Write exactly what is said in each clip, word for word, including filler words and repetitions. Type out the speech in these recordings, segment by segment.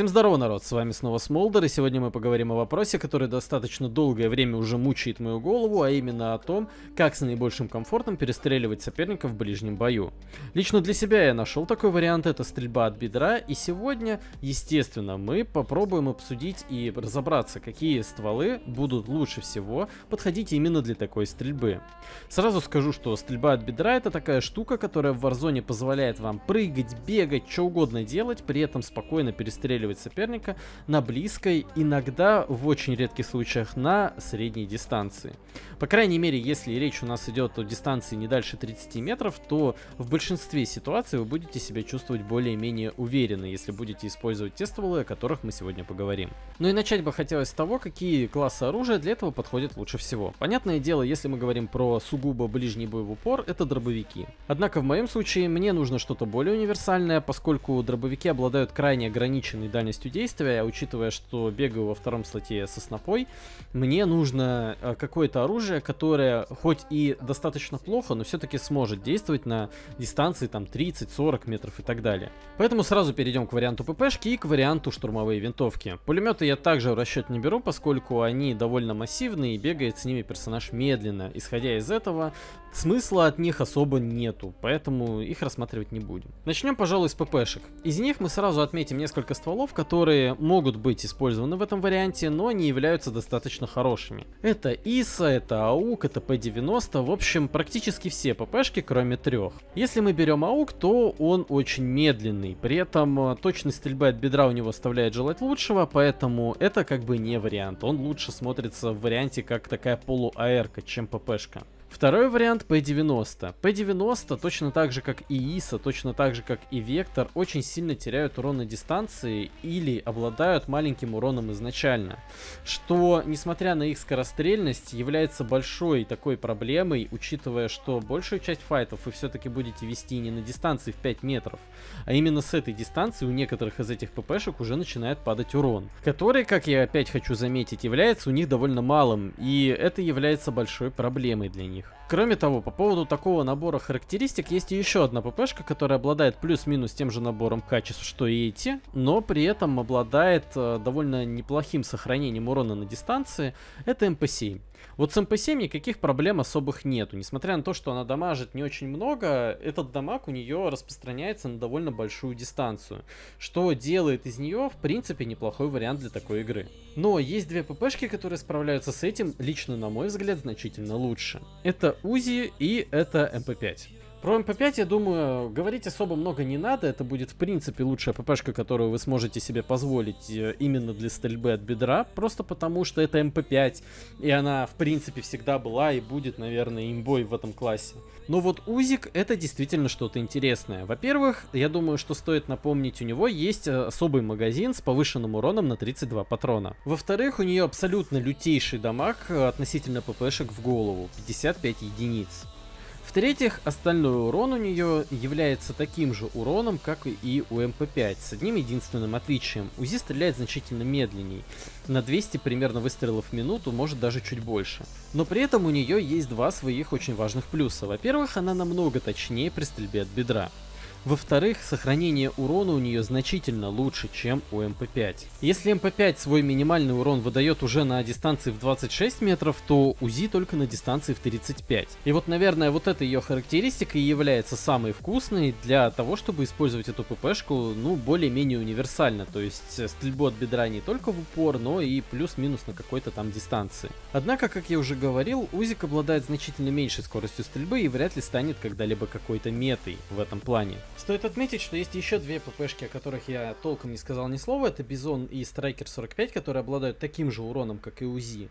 Всем здорово, народ, с вами снова Smo один der, и сегодня мы поговорим о вопросе, который достаточно долгое время уже мучает мою голову, а именно о том, как с наибольшим комфортом перестреливать соперника в ближнем бою. Лично для себя я нашел такой вариант, это стрельба от бедра, и сегодня, естественно, мы попробуем обсудить и разобраться, какие стволы будут лучше всего подходить именно для такой стрельбы. Сразу скажу, что стрельба от бедра это такая штука, которая в Warzone позволяет вам прыгать, бегать, что угодно делать, при этом спокойно перестреливать соперника на близкой, иногда в очень редких случаях на средней дистанции. По крайней мере, если речь у нас идет о дистанции не дальше тридцати метров, то в большинстве ситуаций вы будете себя чувствовать более-менее уверенно, если будете использовать те стволы, о которых мы сегодня поговорим. Ну и начать бы хотелось с того, какие классы оружия для этого подходят лучше всего. Понятное дело, если мы говорим про сугубо ближний бой в упор, это дробовики. Однако в моем случае мне нужно что-то более универсальное, поскольку дробовики обладают крайне ограниченной дальностью действия, а учитывая, что бегаю во втором слоте со снопой, мне нужно какое-то оружие, которое хоть и достаточно плохо, но все-таки сможет действовать на дистанции там тридцать-сорок метров и так далее. Поэтому сразу перейдем к варианту ППшки и к варианту штурмовые винтовки. Пулеметы я также в расчет не беру, поскольку они довольно массивные и бегает с ними персонаж медленно. Исходя из этого, смысла от них особо нету, поэтому их рассматривать не будем. Начнем, пожалуй, с ППшек. Из них мы сразу отметим несколько стволов, которые могут быть использованы в этом варианте, но не являются достаточно хорошими. Это ИСа, это АУК, это пэ девяносто, в общем, практически все ППшки, кроме трех. Если мы берем АУК, то он очень медленный, при этом точность стрельбы от бедра у него оставляет желать лучшего, поэтому это как бы не вариант. Он лучше смотрится в варианте как такая полу-аэрка, чем ППшка. Второй вариант пэ девяносто. пэ девяносто точно так же, как и ИСа, точно так же, как и Вектор, очень сильно теряют урон на дистанции или обладают маленьким уроном изначально, что, несмотря на их скорострельность, является большой такой проблемой, учитывая, что большую часть файтов вы все-таки будете вести не на дистанции в пять метров, а именно с этой дистанции у некоторых из этих ППшек уже начинает падать урон, который, как я опять хочу заметить, является у них довольно малым, и это является большой проблемой для них. Кроме того, по поводу такого набора характеристик есть еще одна ППшка, которая обладает плюс-минус тем же набором качеств, что и эти, но при этом обладает э, довольно неплохим сохранением урона на дистанции, это эм пэ семь. Вот с эм пэ семь никаких проблем особых нету, несмотря на то, что она дамажит не очень много, этот дамаг у нее распространяется на довольно большую дистанцию, что делает из нее, в принципе, неплохой вариант для такой игры. Но есть две ППшки, которые справляются с этим, лично, на мой взгляд, значительно лучше. Это Узи и это эм пэ пять. Про эм пэ пять, я думаю, говорить особо много не надо, это будет в принципе лучшая ППшка, которую вы сможете себе позволить именно для стрельбы от бедра, просто потому что это эм пэ пять, и она в принципе всегда была и будет, наверное, имбой в этом классе. Но вот Узик это действительно что-то интересное. Во-первых, я думаю, что стоит напомнить, у него есть особый магазин с повышенным уроном на тридцать два патрона. Во-вторых, у нее абсолютно лютейший дамаг относительно ППшек в голову, пятьдесят пять единиц. В-третьих, остальной урон у нее является таким же уроном, как и у эм пэ пять, с одним единственным отличием. Узи стреляет значительно медленней, на двести примерно выстрелов в минуту, может даже чуть больше. Но при этом у нее есть два своих очень важных плюса. Во-первых, она намного точнее при стрельбе от бедра. Во-вторых, сохранение урона у нее значительно лучше, чем у эм пэ пять. Если эм пэ пять свой минимальный урон выдает уже на дистанции в двадцать шесть метров, то Узи только на дистанции в тридцать пять. И вот, наверное, вот эта ее характеристика и является самой вкусной для того, чтобы использовать эту ППшку, ну, более-менее универсально. То есть стрельбу от бедра не только в упор, но и плюс-минус на какой-то там дистанции. Однако, как я уже говорил, Узик обладает значительно меньшей скоростью стрельбы и вряд ли станет когда-либо какой-то метой в этом плане. Стоит отметить, что есть еще две ППшки, о которых я толком не сказал ни слова. Это Бизон и Страйкер сорок пять, которые обладают таким же уроном, как и Узи.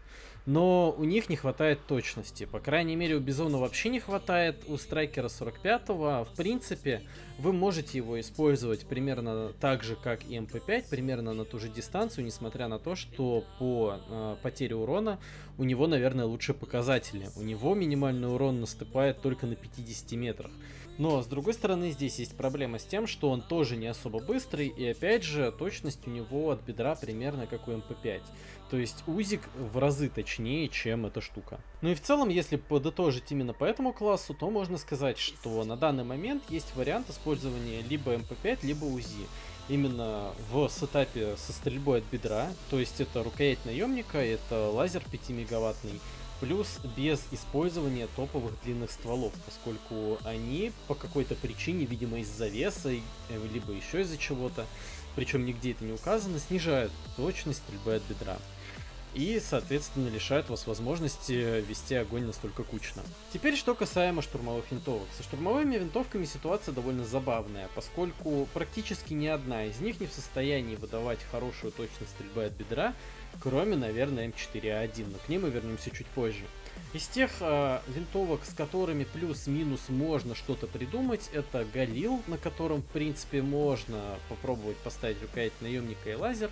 Но у них не хватает точности. По крайней мере, у Бизона вообще не хватает. У Страйкера сорок пятого, в принципе, вы можете его использовать примерно так же, как и эм пэ пять, примерно на ту же дистанцию, несмотря на то, что по э, потере урона у него, наверное, лучшие показатели. У него минимальный урон наступает только на пятидесяти метрах. Но, с другой стороны, здесь есть проблема с тем, что он тоже не особо быстрый, и опять же, точность у него от бедра примерно как у эм пэ пять. То есть Узик в разы точнее мощнее, чем эта штука. Ну и в целом, если подытожить именно по этому классу, то можно сказать, что на данный момент есть вариант использования либо эм пэ пять, либо УЗИ. Именно в сетапе со стрельбой от бедра, то есть это рукоять наемника, это лазер пятимегаваттный, плюс без использования топовых длинных стволов, поскольку они по какой-то причине, видимо из-за веса, либо еще из-за чего-то, причем нигде это не указано, снижают точность стрельбы от бедра. И, соответственно, лишают вас возможности вести огонь настолько кучно. Теперь, что касаемо штурмовых винтовок. Со штурмовыми винтовками ситуация довольно забавная, поскольку практически ни одна из них не в состоянии выдавать хорошую точность стрельбы от бедра, кроме, наверное, эм четыре а один, но к ней мы вернемся чуть позже. Из тех э, винтовок, с которыми плюс-минус можно что-то придумать, это Галил, на котором, в принципе, можно попробовать поставить рукоять наемника и лазер,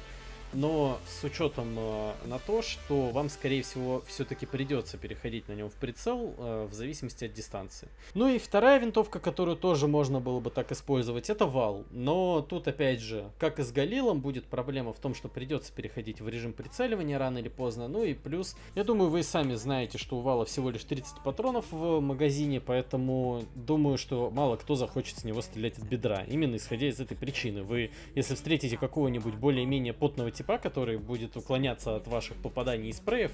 но с учетом на то, что вам, скорее всего, все-таки придется переходить на нем в прицел, в зависимости от дистанции. Ну и вторая винтовка, которую тоже можно было бы так использовать, это вал. Но тут, опять же, как и с Галилом, будет проблема в том, что придется переходить в режим прицеливания рано или поздно. Ну и плюс, я думаю, вы сами знаете, что у вала всего лишь тридцать патронов в магазине, поэтому думаю, что мало кто захочет с него стрелять от бедра. Именно исходя из этой причины. Вы, если встретите какого-нибудь более-менее потного типа, который будет уклоняться от ваших попаданий и спреев,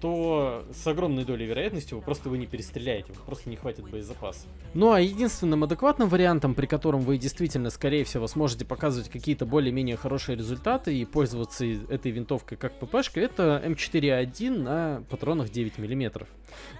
то с огромной долей вероятности вы просто его не перестреляете, вы просто не хватит боезапаса. Ну а единственным адекватным вариантом, при котором вы действительно, скорее всего, сможете показывать какие-то более-менее хорошие результаты и пользоваться этой винтовкой как ппшкой, это эм четыре а один на патронах девять миллиметров.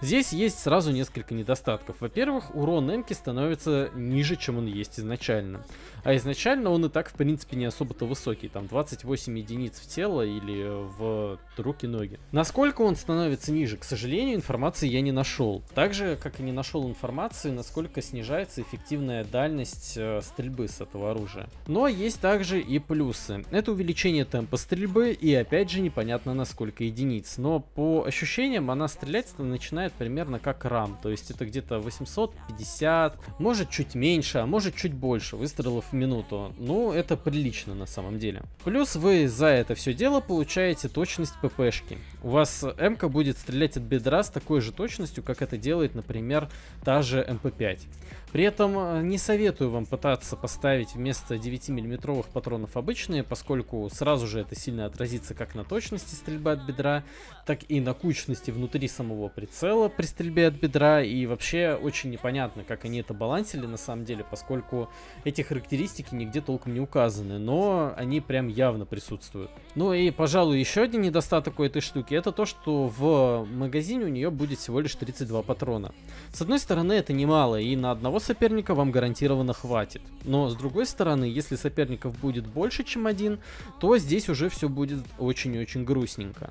Здесь есть сразу несколько недостатков. Во-первых, урон эмки становится ниже, чем он есть изначально. А изначально он и так, в принципе, не особо-то высокий, там двадцать восемь единиц в тело или в руки-ноги. Насколько он становится ниже, к сожалению, информации я не нашел. Так же, как и не нашел информации, насколько снижается эффективная дальность стрельбы с этого оружия. Но есть также и плюсы. Это увеличение темпа стрельбы и, опять же, непонятно на сколько единиц. Но по ощущениям она стрелять начинает примерно как рам. То есть это где-то восемьсот пятьдесят, может чуть меньше, а может чуть больше выстрелов в минуту. Ну, это прилично на самом деле. Плюс вы за это все дело получаете точность ппшки. У вас эмка будет стрелять от бедра с такой же точностью, как это делает, например, та же эм пэ пять. При этом не советую вам пытаться поставить вместо девятимиллиметровых патронов обычные, поскольку сразу же это сильно отразится как на точности стрельбы от бедра, так и на кучности внутри самого прицела при стрельбе от бедра. И вообще очень непонятно, как они это балансили на самом деле, поскольку эти характеристики нигде толком не указаны, но они прям явно присутствуют. Ну и, пожалуй, еще один недостаток у этой штуки, это то, что в магазине у нее будет всего лишь тридцать два патрона. С одной стороны, это немало, и на одного соперника вам гарантированно хватит. Но с другой стороны, если соперников будет больше, чем один, то здесь уже все будет очень-очень грустненько.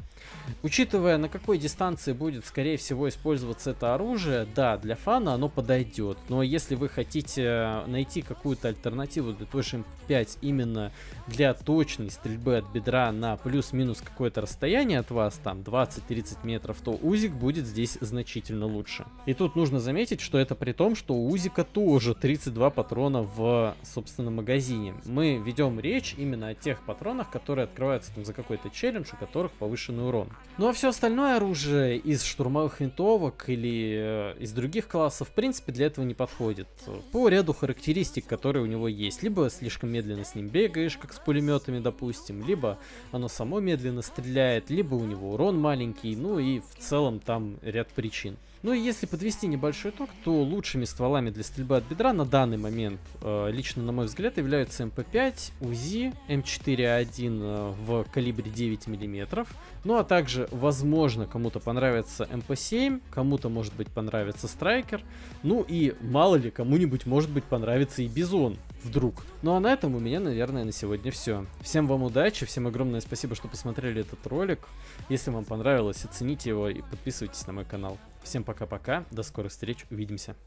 Учитывая, на какой дистанции будет, скорее всего, использоваться это оружие, да, для фана оно подойдет. Но если вы хотите найти какую-то альтернативу для той же эм пять именно для точной стрельбы от бедра на плюс-минус какое-то расстояние от вас, там двадцать-тридцать метров, то УЗИК будет здесь значительно лучше. И тут нужно заметить, что это при том, что у УЗИКа тоже тридцать два патрона в собственном магазине. Мы ведем речь именно о тех патронах, которые открываются там за какой-то челлендж, у которых повышенный урон. Ну а все остальное оружие из штурмовых винтовок или из других классов, в принципе, для этого не подходит. По ряду характеристик, которые у него есть. Либо слишком медленно с ним бегаешь, как с пулеметами, допустим, либо оно само медленно стреляет, либо у него урон маленький, ну и в целом там ряд причин. Ну и если подвести небольшой итог, то лучшими стволами для стрельбы от бедра на данный момент, э, лично на мой взгляд, являются эм пэ пять, УЗИ, эм четыре а один в калибре девять миллиметров, ну а также, возможно, кому-то понравится эм пэ семь, кому-то, может быть, понравится Страйкер, ну и, мало ли, кому-нибудь, может быть, понравится и Бизон, вдруг. Ну а на этом у меня, наверное, на сегодня все. Всем вам удачи, всем огромное спасибо, что посмотрели этот ролик. Если вам понравилось, оцените его и подписывайтесь на мой канал. Всем пока-пока, до скорых встреч, увидимся.